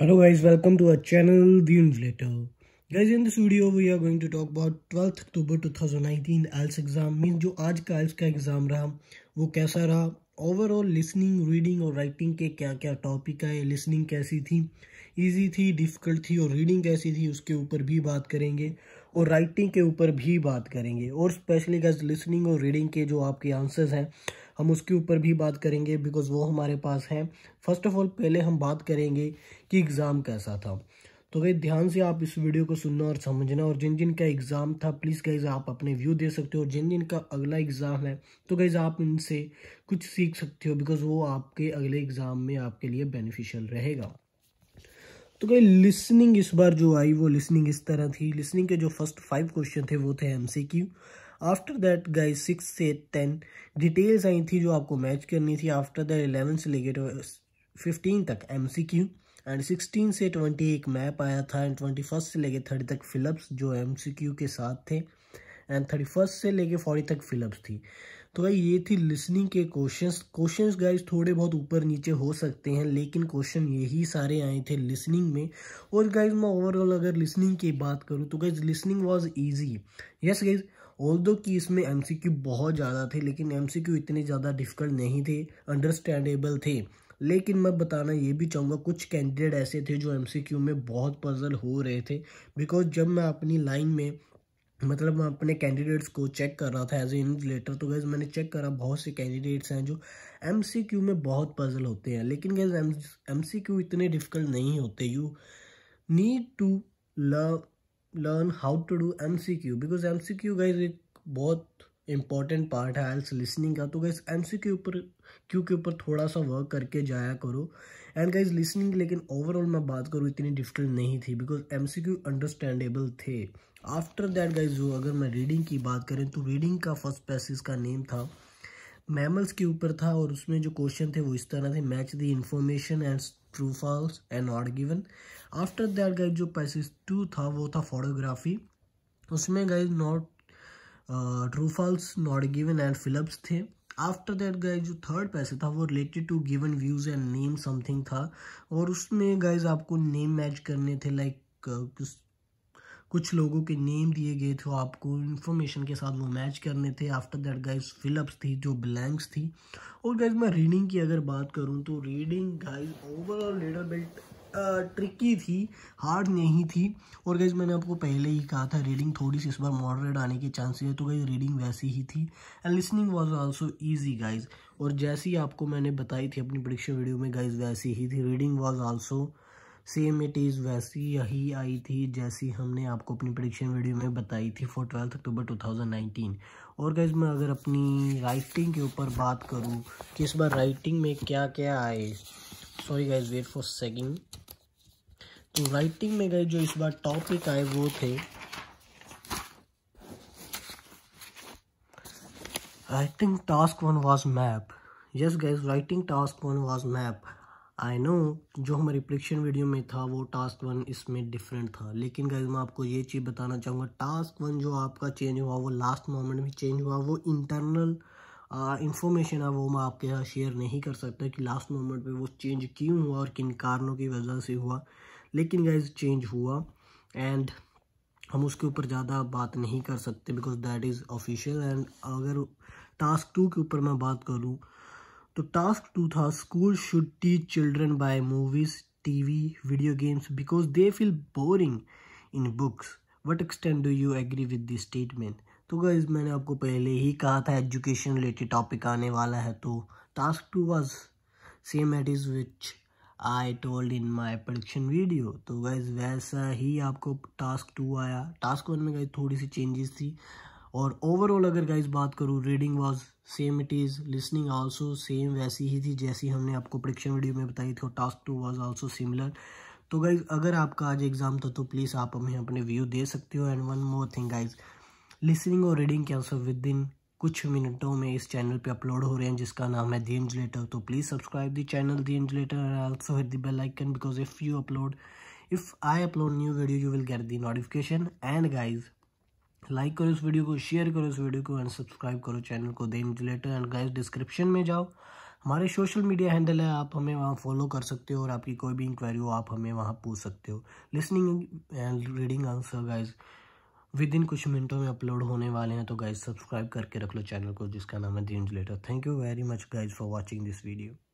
Hello guys, welcome to our channel The Invigilator. Guys, in this video we are going to talk about 12th October 2019 IELTS exam. Mean जो आज का IELTS का exam रहा वो कैसा रहा, overall listening, reading और writing के क्या क्या टॉपिक आए, लिसनिंग कैसी थी, ईजी थी, डिफ़िकल्ट थी और रीडिंग कैसी थी उसके ऊपर भी बात करेंगे और राइटिंग के ऊपर भी बात करेंगे और स्पेशली गाइस लिसनिंग और रीडिंग के जो आपके आंसर्स हैं हम उसके ऊपर भी बात करेंगे बिकॉज़ वो हमारे पास हैं। फर्स्ट ऑफ ऑल पहले हम बात करेंगे कि एग्ज़ाम कैसा था, तो गाइस ध्यान से आप इस वीडियो को सुनना और समझना और जिन जिन का एग्ज़ाम था प्लीज़ गाइस आप अपने व्यू दे सकते हो, जिन जिन का अगला एग्ज़ाम है तो गाइस आप इनसे कुछ सीख सकते हो बिकॉज़ वो आपके अगले एग्ज़ाम में आपके लिए बेनिफिशियल रहेगा। तो गाइस लिसनिंग इस बार जो आई वो लिसनिंग इस तरह थी, लिसनिंग के जो फर्स्ट 5 क्वेश्चन थे वो थे MCQ। आफ्टर दैट गाइस 6 से 10 डिटेल्स आई थी जो आपको मैच करनी थी। आफ्टर दैट 11 से लेकर 15 तक MCQ एंड 16 से 20 एक मैप आया था एंड 21 से लेकर 30 तक फिलअप्स जो MCQ के साथ थे एंड 31 से लेकर 40 तक फिलअप्स थी। तो गाइस ये थी लिसनिंग के क्वेश्चंस गाइस थोड़े बहुत ऊपर नीचे हो सकते हैं लेकिन क्वेश्चन यही सारे आए थे लिसनिंग में। और गाइस मैं ओवरऑल अगर लिसनिंग की बात करूं तो guys listening was easy, yes guys although कि इसमें MCQ बहुत ज़्यादा थे लेकिन MCQ इतने ज़्यादा डिफ़िकल्ट नहीं थे, अंडरस्टैंडेबल थे। लेकिन मैं बताना ये भी चाहूँगा कुछ कैंडिडेट ऐसे थे जो MCQ में बहुत पजल हो रहे थे बिकॉज जब मैं अपनी लाइन में मैं अपने कैंडिडेट्स को चेक कर रहा था एज ए इन्विजिलेटर तो गाइस मैंने चेक करा बहुत से कैंडिडेट्स हैं जो MCQ में बहुत पजल होते हैं लेकिन गाइस MCQ इतने डिफ़िकल्ट नहीं होते। You need to learn how to do MCQ because MCQ guys एक बहुत इम्पॉर्टेंट पार्ट है IELTS लिसनिंग का। तो गाइस MCQ के ऊपर थोड़ा सा वर्क करके जाया करो एंड गाइस लिसनिंग लेकिन ओवरऑल मैं बात करूँ इतनी डिफ़िकल्ट नहीं थी बिकॉज MCQ अंडरस्टैंडेबल थे। आफ्टर दैट गाइस जो अगर मैं रीडिंग की बात करें तो रीडिंग का फर्स्ट पैसेज का नेम था मैमल्स के ऊपर था और उसमें जो क्वेश्चन थे वो इस तरह थे, match the information and true false and not given. After that guys जो पैसेज 2 था वो था फोटोग्राफी, उसमें guys not true false, not given and fill ups थे। आफ्टर दैट गाइस जो थर्ड पैसेज था वो related to given views and name something था और उसमें गाइस आपको नेम मैच करने थे लाइक कुछ लोगों के नेम दिए गए थे आपको इन्फॉर्मेशन के साथ वो मैच करने थे। आफ्टर दैट गाइस फिलअप्स थी जो ब्लैंक्स थी। और गाइस मैं रीडिंग की अगर बात करूं तो reading guys overall little bit tricky थी, हार्ड नहीं थी। और गाइस मैंने आपको पहले ही कहा था रीडिंग थोड़ी सी इस बार मॉडरेट आने के चांसेस है तो गाइस रीडिंग वैसी ही थी and listening was also easy guys. और जैसी आपको मैंने बताई थी अपनी प्रेडिक्शन वीडियो में गाइस वैसी ही थी, reading was also same it is वैसी यही आई थी जैसी हमने आपको अपनी प्रेडिक्शन वीडियो में बताई थी फॉर 12 अक्टूबर 2019। और गाइस मैं अगर अपनी राइटिंग के ऊपर बात करूं कि इस बार राइटिंग में क्या क्या आए, sorry guys wait for second. तो राइटिंग में गाइस जो इस बार टॉपिक आए वो थे writing task 1 was map, yes guys writing task 1 was map. I know जो हमारी प्रेडिक्शन वीडियो में था वो टास्क 1 इसमें डिफरेंट था लेकिन गाइस मैं आपको ये चीज़ बताना चाहूँगा टास्क 1 जो आपका चेंज हुआ वो लास्ट मोमेंट में चेंज हुआ, वो इंटरनल इंफॉर्मेशन है वो मैं आपके साथ शेयर नहीं कर सकता कि लास्ट मोमेंट पे वो चेंज क्यों हुआ और किन कारणों की वजह से हुआ, लेकिन गाइस चेंज हुआ एंड हम उसके ऊपर ज़्यादा बात नहीं कर सकते because that is official. And अगर टास्क 2 के ऊपर मैं बात करूँ तो टास्क 2 था school should teach children by movies, TV, video games because they feel boring in books. What extend do you agree with this statement? तो गाइस मैंने आपको पहले ही कहा था एजुकेशन रिलेटेड टॉपिक आने वाला है तो task 2 was same at is which I told in my prediction video. तो गाइस वैसा ही आपको टास्क 2 आया। टास्क 1 में गाइस थोड़ी सी चेंजेस थी और ओवरऑल अगर गाइस बात करूँ reading was same it is, listening also same वैसी ही थी जैसी हमने आपको प्रेडिक्शन वीडियो में बताई थी और टास्क 2 वाज आल्सो सिमिलर। तो गाइस अगर आपका आज एग्ज़ाम था तो प्लीज़ आप हमें अपने व्यू दे सकते हो। And one more thing guys, listening और रीडिंग के आंसर विद इन कुछ मिनटों में इस चैनल पे अपलोड हो रहे हैं जिसका नाम है द इन्विजिलेटर। तो please subscribe the channel the invigilator and also hit the bell icon because if I upload new video you will get the notification. And guys like करो इस वीडियो को, शेयर करो इस वीडियो को and subscribe करो channel को the invigilator. And guys description में जाओ, हमारे सोशल मीडिया हैंडल है, आप हमें वहाँ फॉलो कर सकते हो और आपकी कोई भी इंक्वायरी हो आप हमें वहाँ पूछ सकते हो। Listening and reading answer guys within कुछ मिनटों में अपलोड होने वाले हैं, तो गाइज सब्सक्राइब करके रख लो चैनल को जिसका नाम है the invigilator. Thank you very much guys for watching this video.